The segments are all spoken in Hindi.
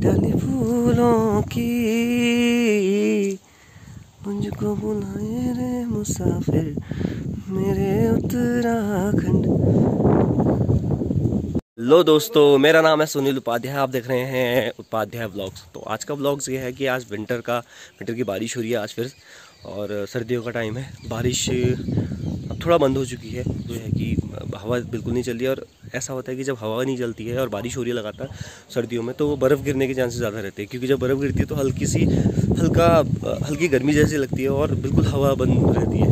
डली फूलों की मुझको बुलाए रे मुसाफिर मेरे उत्तराखंड। लो दोस्तों, मेरा नाम है सुनील उपाध्याय, आप देख रहे हैं उपाध्याय व्लॉग्स। तो आज का व्लॉग्स ये है कि आज विंटर की बारिश हो रही है आज फिर, और सर्दियों का टाइम है। बारिश अब थोड़ा बंद हो चुकी है, जो है कि हवा बिल्कुल नहीं चल रही है। और ऐसा होता है कि जब हवा नहीं चलती है और बारिश हो रही है लगातार सर्दियों में, तो बर्फ़ गिरने के चांसेस ज़्यादा रहते हैं, क्योंकि जब बर्फ़ गिरती है तो हल्की गर्मी जैसी लगती है और बिल्कुल हवा बंद रहती है।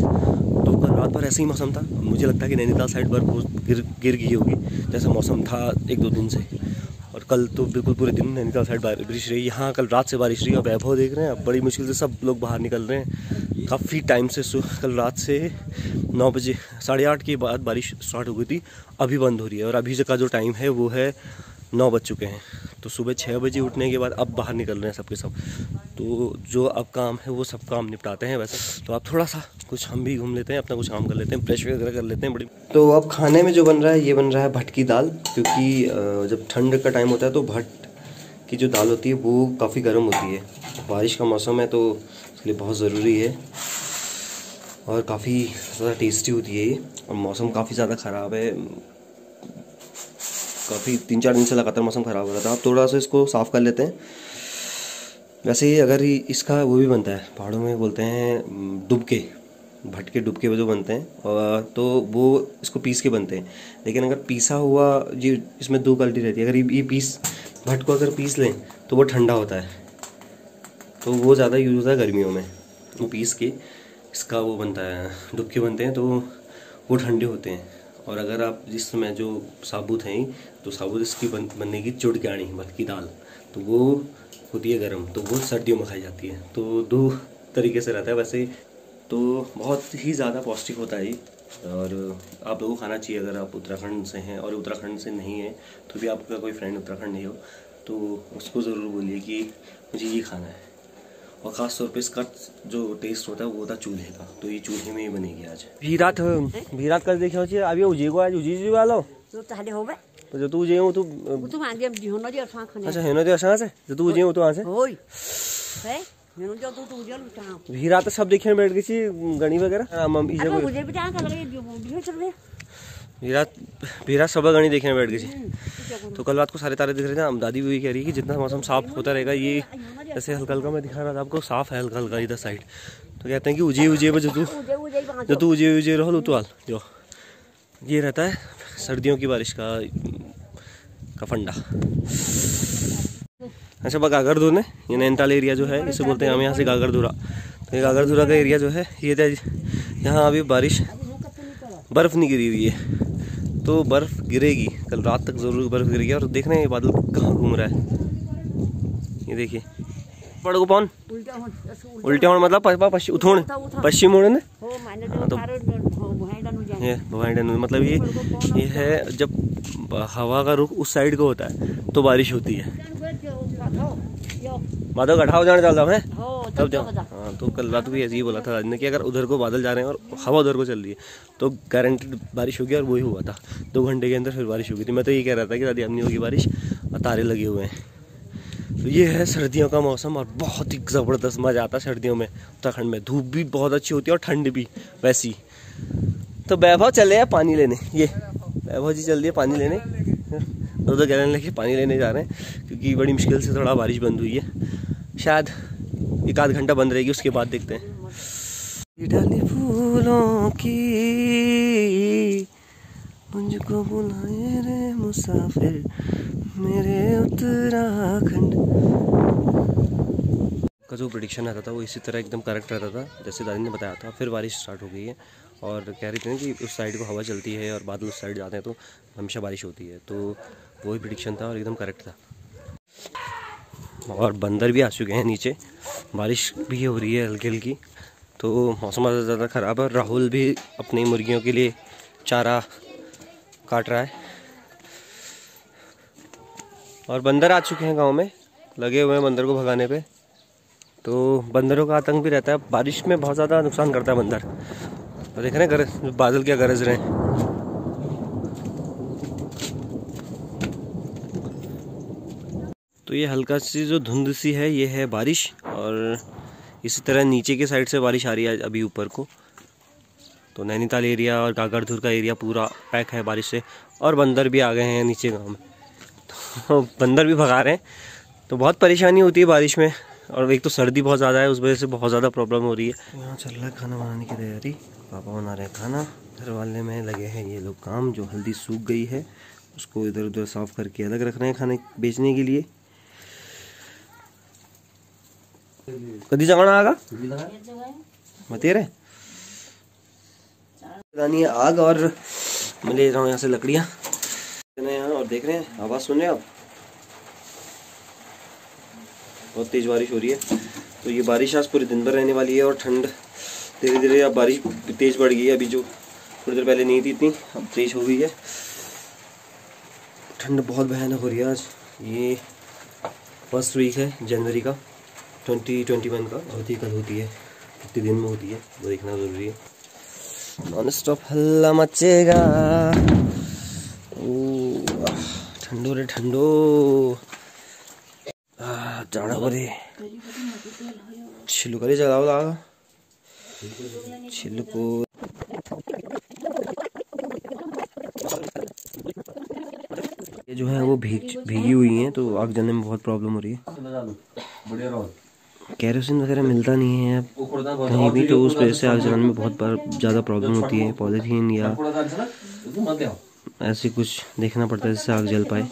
तो कल रात भर ऐसा ही मौसम था, मुझे लगता है कि नैनीताल साइड बर्फ़ गिर गई होगी, जैसा मौसम था एक दो दिन से। और कल तो बिल्कुल पूरे दिन नैनीताल साइड बारिश रही। यहाँ कल रात से बारिश रही है, वैभव देख रहे हैं। अब बड़ी मुश्किल से सब लोग बाहर निकल रहे हैं काफ़ी टाइम से। कल रात से 9 बजे 8:30 के बाद बारिश स्टार्ट हो गई थी, अभी बंद हो रही है। और अभी का जो टाइम है वो है 9 बज चुके हैं। तो सुबह 6 बजे उठने के बाद अब बाहर निकल रहे हैं सबके सब। तो जो अब काम है वो सब काम निपटाते हैं। वैसे तो आप थोड़ा सा कुछ हम भी घूम लेते हैं, अपना कुछ काम कर लेते हैं, ब्रश वगैरह कर लेते हैं। बड़ी तो अब खाने में जो बन रहा है, ये बन रहा है भट की दाल, क्योंकि जब ठंड का टाइम होता है तो भट की जो दाल होती है वो काफ़ी गर्म होती है। बारिश का मौसम है तो इसलिए बहुत ज़रूरी है और काफ़ी ज़्यादा टेस्टी होती है ये। और मौसम काफ़ी ज़्यादा ख़राब है, काफ़ी 3-4 दिन से लगातार मौसम ख़राब हो रहा था। आप थोड़ा सा इसको साफ़ कर लेते हैं। वैसे ही अगर इसका वो भी बनता है, पहाड़ों में बोलते हैं डुबके भटके, डुबके वो जो बनते हैं, और तो वो इसको पीस के बनते हैं। लेकिन अगर पीसा हुआ जी, इसमें 2 क्वालिटी रहती है। अगर ये भट को अगर पीस लें तो वो ठंडा होता है, तो वो ज़्यादा यूज़ होता है गर्मियों में। वो पीस के इसका वो बनता है, डुबके बनते हैं, तो वो ठंडे होते हैं। और अगर आप जिस समय जो साबुत हैं, तो साबुत इसकी बनने की चुड़कानी भट की दाल, तो वो होती है गर्म, तो वो सर्दियों में खाई जाती है। तो 2 तरीके से रहता है। वैसे तो बहुत ही ज़्यादा पौष्टिक होता है और आप लोगों को खाना चाहिए। अगर आप उत्तराखंड से हैं और उत्तराखंड से नहीं है तो भी आपका कोई फ्रेंड उत्तराखंड नहीं हो तो उसको ज़रूर बोलिए कि मुझे ये खाना है। और ख़ास तौर पे इसका जो टेस्ट होता है वो होता है चूल्हे का, तो ये चूल्हे में ही बनेगी आज। भी रात कर देखियो छी अभी उजी को आज उजी जी वालो तो ताले होबे तो जो तू जे हो तू तू मांगे होनो जे असा खाने अच्छा हेनो जे असा से जो तू जे हो तो आ से होय है हेनो जो तू तू जे लुटा भी रात सब देखियो बैठ गई छी गणी वगैरह मम ई जे मुझे भी टा का लगे वीडियो चल रहे भी रात सब गणी देखने बैठ गई थी। तो कल रात को सारे तारे दिख रहे थे। हम दादी भी कह रही है कि जितना मौसम साफ होता रहेगा, ये ऐसे हल्का हल्का मैं दिखा रहा था आपको, साफ है हल्का हल्का इधर साइड। तो कहते हैं कि उजे उजे रहो तुआल जो ये रहता है सर्दियों की बारिश का फंडा। अच्छा घाघरधुरा ने ये नैनीताल एरिया जो है इसे बोलते हैं हम यहाँ से घाघरधुरा। तो ये घाघरधुरा का एरिया जो है ये था, यहाँ अभी बर्फ़ नहीं गिरी हुई है, तो बर्फ़ गिरेगी कल रात तक ज़रूर बर्फ़ गिरेगी। और देख रहे हैं ये बादल कहाँ घूम रहा है, ये देखिए पड़गो पौन उल्टे होने मतलब उथोण पश्चिम होने ने तो भवाईडन मतलब ये है जब हवा का रुख उस साइड को होता है तो बारिश होती है। बादल गठाव जाने चलता है तब जाओ। हाँ, तो कल रात को भी ऐसे ही बोला था राज ने कि अगर उधर को बादल जा रहे हैं और हवा उधर को चल रही है तो गारंटेड बारिश होगी। और वही हुआ था, 2 घंटे के अंदर फिर बारिश हो गई थी। मैं तो ये कह रहा था कि दादी अब नहीं होगी बारिश और तारे लगे हुए हैं। तो ये है सर्दियों का मौसम और बहुत ही ज़बरदस्त मज़ा आता है सर्दियों में उत्तराखंड में। धूप भी बहुत अच्छी होती है और ठंड भी वैसी। तो वैभव चले हैं पानी लेने, ये वैभव जी चल दिए पानी लेने, 2-2 गैलन लेके पानी लेने जा रहे हैं, क्योंकि बड़ी मुश्किल से थोड़ा बारिश बंद हुई है। शायद 1-1 घंटा बंद रहेगी, उसके बाद देखते हैं। डाली फूलों की मुझको बुलाए रे मुसाफिर मेरे उत्तराखंड का जो प्रेडिक्शन आता था वो इसी तरह एकदम करेक्ट रहता था जैसे दादी ने बताया था। फिर बारिश स्टार्ट हो गई है और कह रही थी ना कि उस साइड को हवा चलती है और बादल उस साइड जाते हैं तो हमेशा बारिश होती है। तो वही प्रेडिक्शन था और एकदम करेक्ट था। और बंदर भी आ चुके हैं नीचे, बारिश भी हो रही है हल्की हल्की, तो मौसम ज़्यादा ख़राब है। राहुल भी अपनी मुर्गियों के लिए चारा काट रहा है। और बंदर आ चुके हैं गांव में, लगे हुए हैं बंदर को भगाने पे। तो बंदरों का आतंक भी रहता है, बारिश में बहुत ज़्यादा नुकसान करता है बंदर। तो देख रहे हैं गरज बादल क्या गरज रहे हैं। तो ये हल्का सी जो धुंध सी है ये है बारिश, और इसी तरह नीचे के साइड से बारिश आ रही है अभी ऊपर को। तो नैनीताल एरिया और घाघरधुरा का एरिया पूरा पैक है बारिश से, और बंदर भी आ गए हैं नीचे गाँव में, तो बंदर भी भगा रहे हैं। तो बहुत परेशानी होती है बारिश में, और एक तो सर्दी बहुत ज़्यादा है, उस वजह से बहुत ज़्यादा प्रॉब्लम हो रही है। यहाँ चल रहा है खाना बनाने की तैयारी, पापा बना रहे हैं खाना, घर वाले में लगे हैं ये लोग काम। जो हल्दी सूख गई है उसको इधर उधर साफ़ करके अलग रख रहे हैं खाने बेचने के लिए। कभी जगाना आगा मते रहे लगानी है आग, और मैं ले रहा हूँ यहाँ से लकड़ियाँ यहाँ, और देख रहे हैं आवाज़ सुन रहे हैं आप, बहुत तेज़ बारिश हो रही है। तो ये बारिश आज पूरे दिन भर रहने वाली है, और ठंड धीरे धीरे, अब बारिश तेज़ बढ़ गई है, अभी जो थोड़ी देर पहले नहीं थी इतनी, अब तेज़ हो गई है। ठंड बहुत भयानक हो रही है आज। ये फर्स्ट वीक है जनवरी का 2021 का, बहुत ही कल होती है, कितने दिन में होती है वो देखना ज़रूरी है। नॉन स्टॉप हल्ला मचेगा, ठंडो रे ठंडो, जाना पड़े छिलको ले चलाओ लागा छिलको। ये जो है वो भीगी हुई हैं, तो आग जलने में बहुत प्रॉब्लम हो रही है। कैरोसिन वगैरह मिलता नहीं है कहीं भी, तो उस वजह से आग जलाने में बहुत ज़्यादा प्रॉब्लम होती है। पॉलीथीन या ऐसे कुछ देखना पड़ता है जिससे आग जल पाए।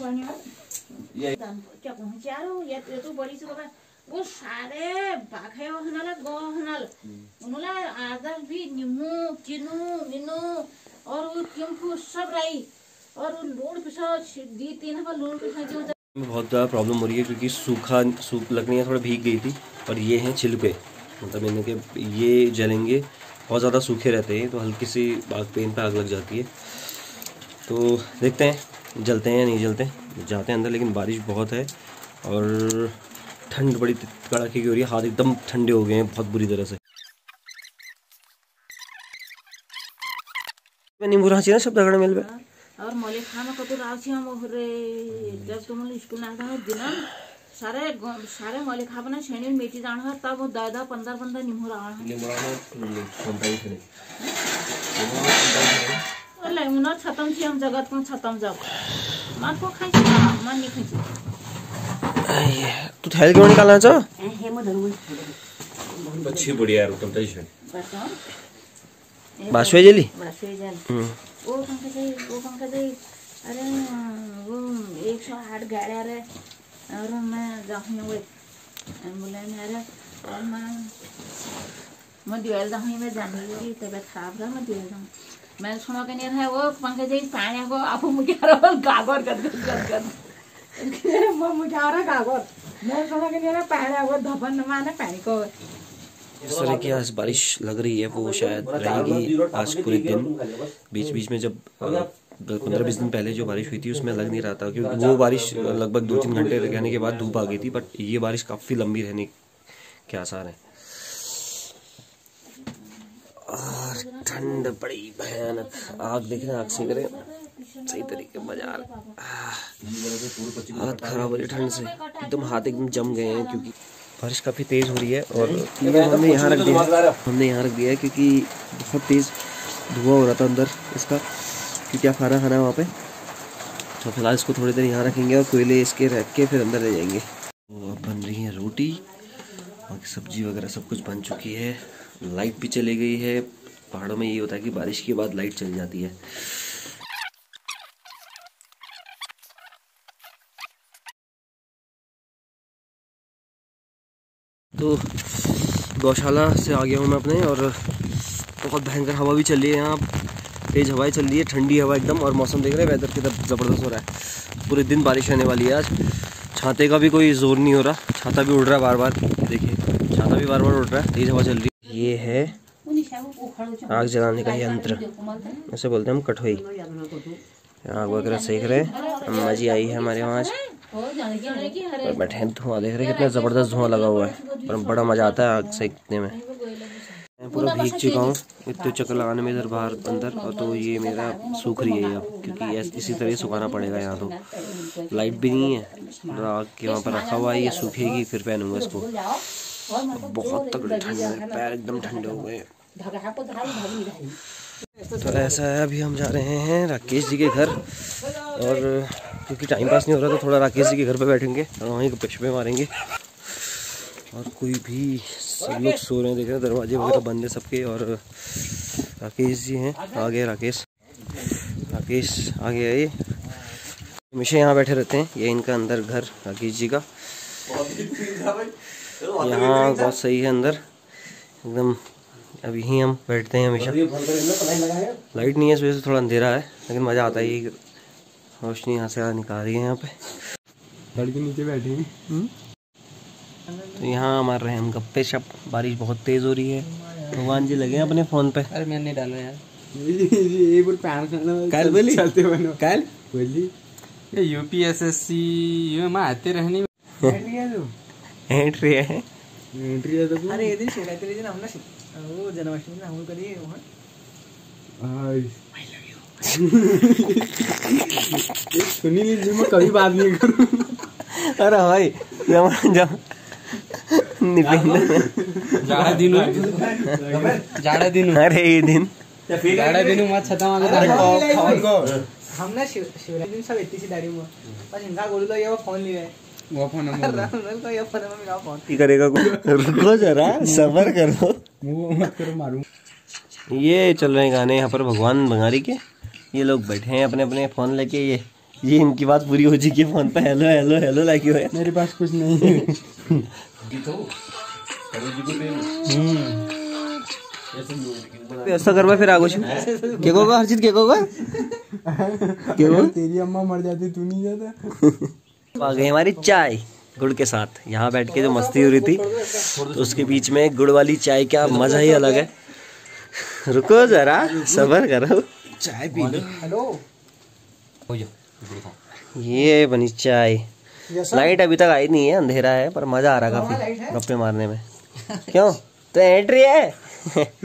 बहुत ज़्यादा प्रॉब्लम हो रही है, क्योंकि सूख लकड़ियाँ थोड़ा भीग गई थी, और ये हैं छिलके, मतलब इनके ये जलेंगे, बहुत ज़्यादा सूखे रहते हैं, तो हल्की सी आग पे इन पर आग लग जाती है। तो देखते हैं जलते हैं या नहीं जलते, जाते हैं अंदर। लेकिन बारिश बहुत है और ठंड बड़ी कड़ाके की हो रही है, हाथ एकदम ठंडे हो गए हैं बहुत बुरी तरह से। नींबू रासी ना सब दगड़ मिल गए, और मोले खाना को तो रासी हम रे जब तुम स्कूल ना था दिन सारे सारे मोले खा बना शनि मेटी जान हर तब 10-15 नींबू रासी ले उना छतम छी हम जगत को छतम जाओ मान को खाई मान नहीं खाई ये तू थैल क्यों निकालना छ हे म धरू बच्ची बढ़िया यार तुम टेंशन बासवे जेली बासवे जेल वो पंखा दे अरे वो 108 गाड़िया रे और मैं जाऊं वो एम्बुलेंस अरे और मैं दिवाल जाऊं मैं जाने की तबीयत खराब रहा मैं दिवाल जाऊं मैं सुनो के नहीं है वो पंखे जैसे पानी को आप मुझे गागर गद मुझे आ रहा गागर मैं सुनो के नहीं है पानी वो धपन माने पानी को। इस तरह की आज बारिश लग रही है वो शायद रहेगी आज पूरे दिन। बीच बीच में जब 15-20 दिन पहले जो बारिश हुई थी उसमें लग नहीं रहा था, क्योंकि वो बारिश लगभग 2-3 घंटे रहने के बाद धूप आ गई थी, बट ये बारिश काफ़ी लंबी रहने के आसार है। और ठंड बड़ी भयानक, आग देखना आग से करें सही तरीके बाजार हाथ खराब हो रही ठंड से, एकदम हाथ एकदम जम गए हैं क्योंकि बारिश काफ़ी तेज़ हो रही है। और हमने यहाँ रख दिया है क्योंकि बहुत तेज़ धुआं हो रहा था अंदर इसका, क्योंकि आप खाना खाना है वहाँ पे, तो फिलहाल इसको थोड़ी देर यहाँ रखेंगे और कोयले इसके रख के फिर अंदर ले जाएंगे। तो अब बन रही है रोटी, बाकी सब्जी वगैरह सब कुछ बन चुकी है, लाइट भी चली गई है। पहाड़ों में ये होता है कि बारिश के बाद लाइट चली जाती है। तो गौशाला से आ गया हूँ मैं अपने, और बहुत भयंकर हवा भी चल रही है यहाँ, तेज़ हवाएं चल रही है, ठंडी हवा एकदम, और मौसम देख रहे हैं वेदर कितना ज़बरदस्त हो रहा है। पूरे दिन बारिश आने वाली है आज, छाते का भी कोई जोर नहीं हो रहा, छाता भी उड़ रहा है बार बार, देखिए छाता भी बार बार उड़ रहा है, तेज़ हवा चल रही है। ये है आग जलाने का यंत्र, इसे बोलते हैं हम कठोई। आग वगैरह सेक रहे हैं, अम्मा जी आई है हमारे वहाँ आज, और बैठे हैं धुआं देख रहे हैं कितना ज़बरदस्त धुआं लगा हुआ है, पर बड़ा मज़ा आता है आग सेकने में। मैं पूरा भीग चुका हूँ, इतने चक्कर लगाने में इधर बाहर अंदर। और तो ये मेरा सूख रही है अब, क्योंकि इसी तरह सुखाना पड़ेगा। यहाँ तो लाइट भी नहीं है, आग के वहाँ पर रखा हुआ है, ये सूखेगी फिर पहनूंगा इसको। बहुत तगड़ी ठंड है, पैर एकदम ठंडे हो गए। तो ऐसा है, अभी हम जा रहे हैं राकेश जी के घर, और क्योंकि टाइम पास नहीं हो रहा तो थोड़ा राकेश जी के घर पे बैठेंगे और वहीं गप्पे मारेंगे। और कोई भी सब लोग सो रहे हैं, देख रहे हैं दरवाजे वगैरह बंद है सबके। और राकेश जी हैं, आ गए राकेश, राकेश आ गया। ये हमेशा यहाँ बैठे रहते हैं, ये इनका अंदर घर राकेश जी का। यहाँ बहुत सही है अंदर एकदम, अभी ही हम बैठते हैं हमेशा। लाइट नहीं है इस वजह से थोड़ा अंधेरा है, लेकिन मज़ा आता है, ये रोशनी यहाँ से निकाल रही है। यहाँ पे लड़के नीचे बैठे हैं, तो यहाँ मार रहे हैं हम गप्पे शप। बारिश बहुत तेज़ हो रही है, भगवान जी लगे हैं अपने फ़ोन पे। अरे मैंने डाला यार कल बोली UPSSC मैं आते रहने एंट्री है। अरे ये दिन शिकायत लीजिए ना, हमने वो जन्माष्टमी ना हम करिए वहाँ। सुनील जी मैं कभी बात नहीं करूँ। अरे भाई जाड़ा दिन अरे ये दिन जाड़ा दिन मत छता मांगो। हम ना शिवराज दिन सब इतनी सी दाढ़ी में बस इनका बोल दो, ये वो फोन लिया है वो फोन नंबर करेगा रुको जरा सबर करो, मत करो मारूं। ये चल रहे गाने यहाँ पर भगवान भंगारी के। ये लोग बैठे हैं अपने अपने फोन लेके, ये इनकी बात पूरी हो चुकी है फोन पे। हेलो हेलो हेलो लाइक है, मेरे पास कुछ नहीं है। ऐसा करवा फिर आगोश केकोगा हरजीत केकोगा, तेरी अम्मा मर जाती तू नहीं जाता। आ गई हमारी चाय गुड़ के साथ। यहाँ बैठ के जो मस्ती हो रही थी तो उसके बीच में गुड़ वाली चाय का मजा ही अलग है। रुको जरा सबर करो, चाय पी लो। हेलो, ये बनी चाय। लाइट अभी तक आई नहीं है, अंधेरा है, पर मजा आ रहा काफी गप्पे मारने में। क्यों तो एंट्री है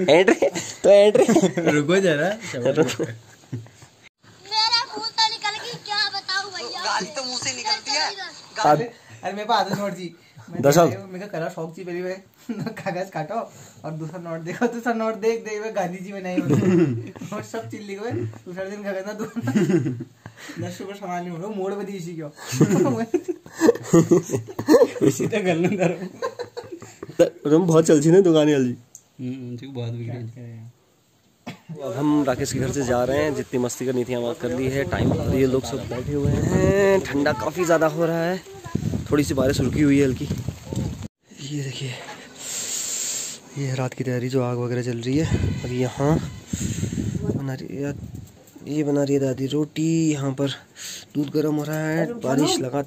एंट्री तो एंट्री। रुको जरा तो मुंह से निकलती है। अरे मेरे पास आधा नोट जी, मेरे कलर शौक जी, पहले मैं कागज काटो और दूसरा नोट देखो, दूसरा नोट देख देख गांधी जी बनाई और सब चिल्ली गए। दूसरे दिन कागज ना दो दस रुपये सामान हो मोड़ पे दी इसी क्यों इसी तो गल ना करो। तुम बहुत चलती ना दुकान वाली जी, बहुत बिगड़ी। अब हम राकेश के घर से जा रहे हैं, जितनी मस्ती करनी थी हम बात कर ली है। टाइम पर ये लोग सब बैठे हुए हैं, ठंडा काफ़ी ज़्यादा हो रहा है, थोड़ी सी बारिश रुकी हुई है हल्की। ये देखिए, ये रात की तैयारी, जो आग वगैरह जल रही है। और यहाँ बना रही है, ये बना रही है दादी रोटी। यहाँ पर दूध गर्म हो रहा है, बारिश लगा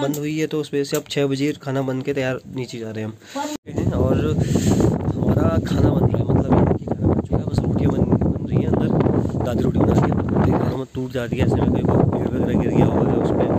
बंद हुई है तो उस वजह से अब 6 बजे खाना बन के तैयार नीचे जा रहे हैं। और हमारा खाना बन रहा है, मतलब दादी रोटी बना के टूट जाती है ऐसे में, कोई पेड़ वगैरह गिर गया होगा उसमें